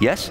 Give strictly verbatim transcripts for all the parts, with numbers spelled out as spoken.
Yes? Yes?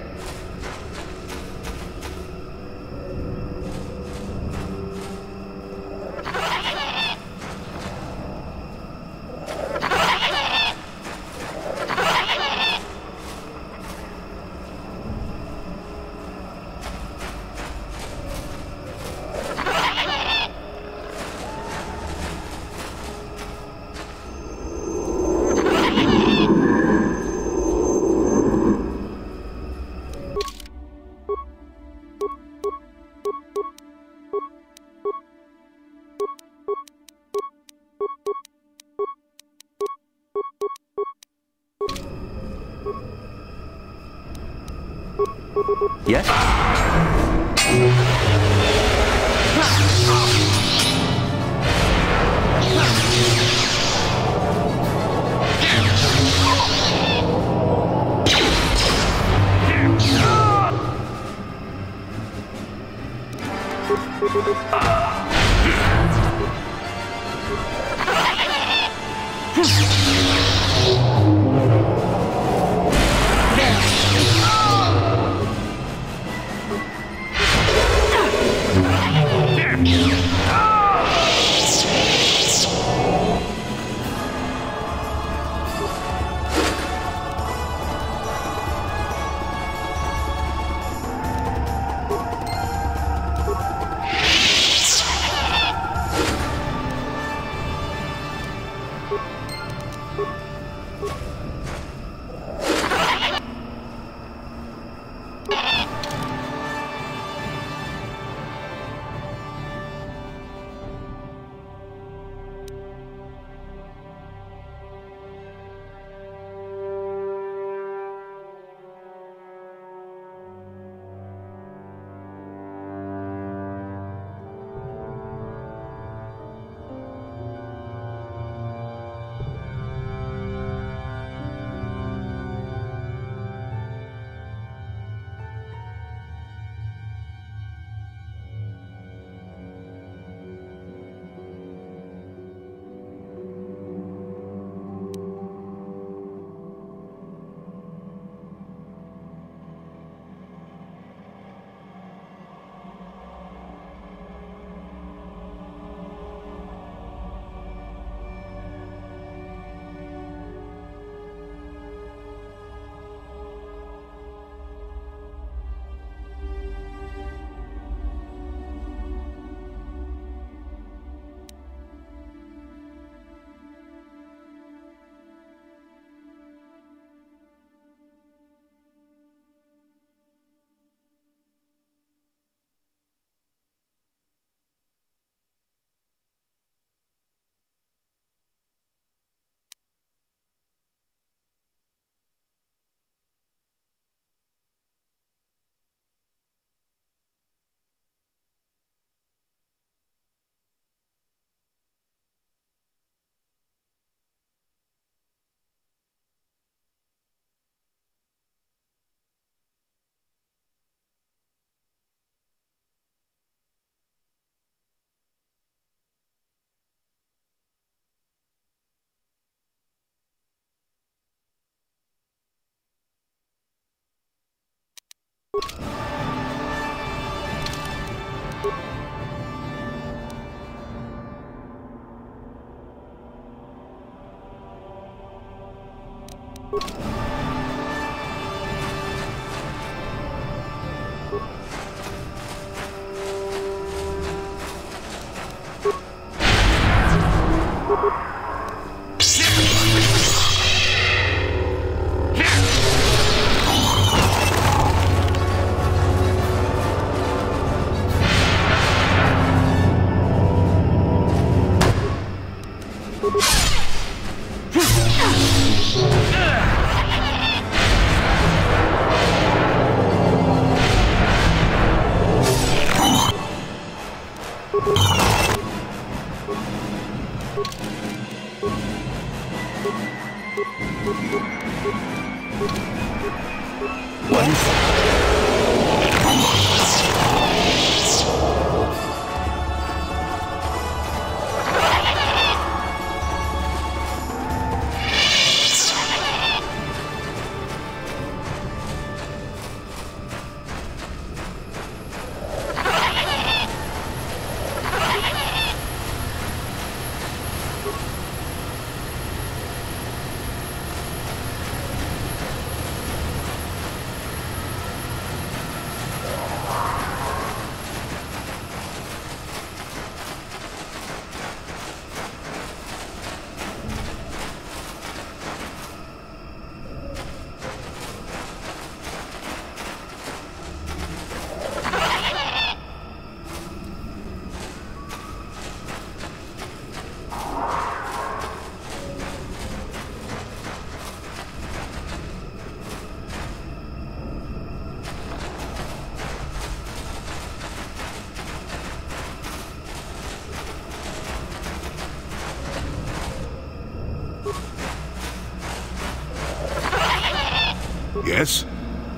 Yes?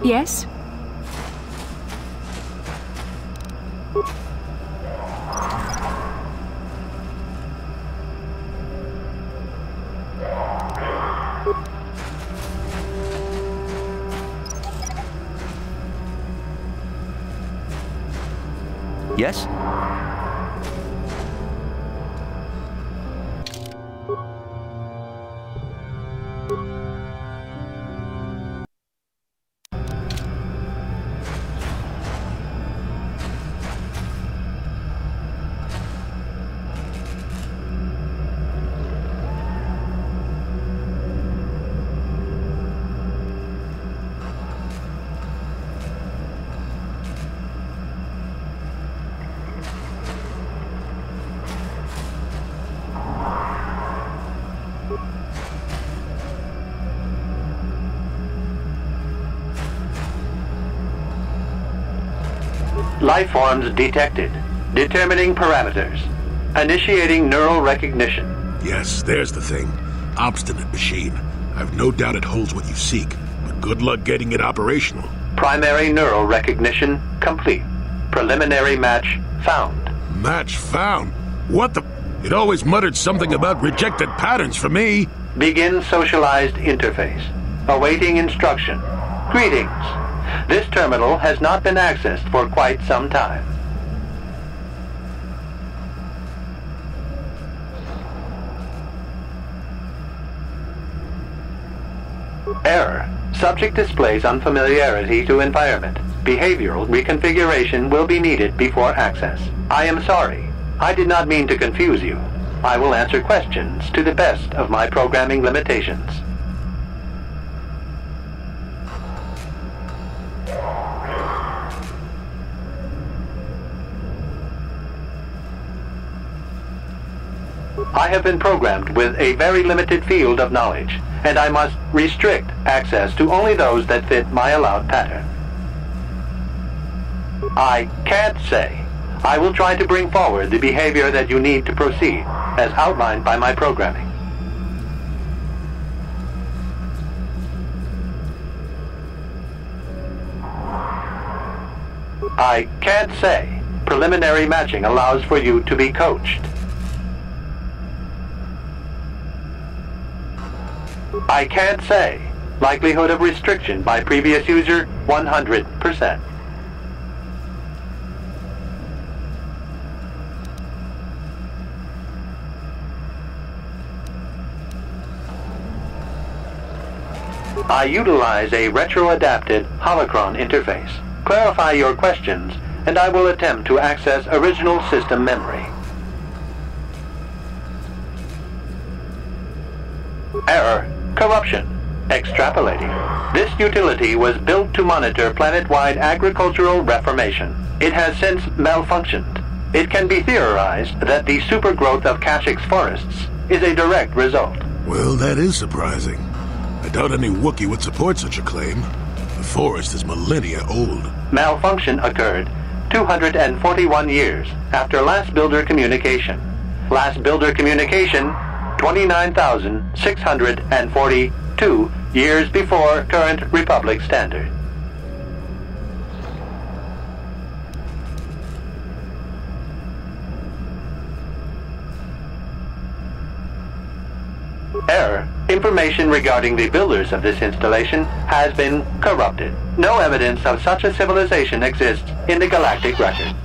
Yes? Yes? Life forms detected. Determining parameters. Initiating neural recognition. Yes, there's the thing. Obstinate machine. I've no doubt it holds what you seek, but good luck getting it operational. Primary neural recognition complete. Preliminary match found. Match found? What the... It always muttered something about rejected patterns for me. Begin socialized interface. Awaiting instruction. Greetings. This terminal has not been accessed for quite some time. Error. Subject displays unfamiliarity to environment. Behavioral reconfiguration will be needed before access. I am sorry. I did not mean to confuse you. I will answer questions to the best of my programming limitations. I have been programmed with a very limited field of knowledge, and I must restrict access to only those that fit my allowed pattern. I can't say. I will try to bring forward the behavior that you need to proceed, as outlined by my programming. I can't say. Preliminary matching allows for you to be coached. I can't say. Likelihood of restriction by previous user, one hundred percent. I utilize a retro-adapted holocron interface. Clarify your questions, and I will attempt to access original system memory. Error. Corruption. Extrapolating. This utility was built to monitor planet-wide agricultural reformation. It has since malfunctioned. It can be theorized that the supergrowth of Kashyyyk forests is a direct result. Well, that is surprising. I doubt any Wookiee would support such a claim. The forest is millennia old. Malfunction occurred two hundred forty-one years after last builder communication. Last builder communication... twenty-nine thousand six hundred forty-two years before current Republic standard. Error. Information regarding the builders of this installation has been corrupted. No evidence of such a civilization exists in the galactic record.